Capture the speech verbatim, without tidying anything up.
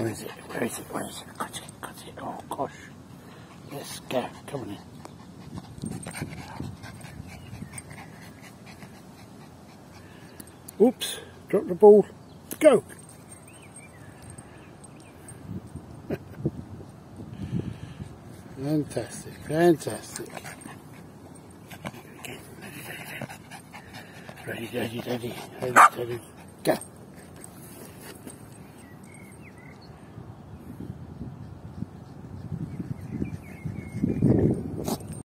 Where is it? Where is it? Where is it? Got it, got it. Oh gosh. Yes, go. Come on in. Oops. Drop the ball. Go. Fantastic, fantastic. Ready, ready, ready, ready, ready, go.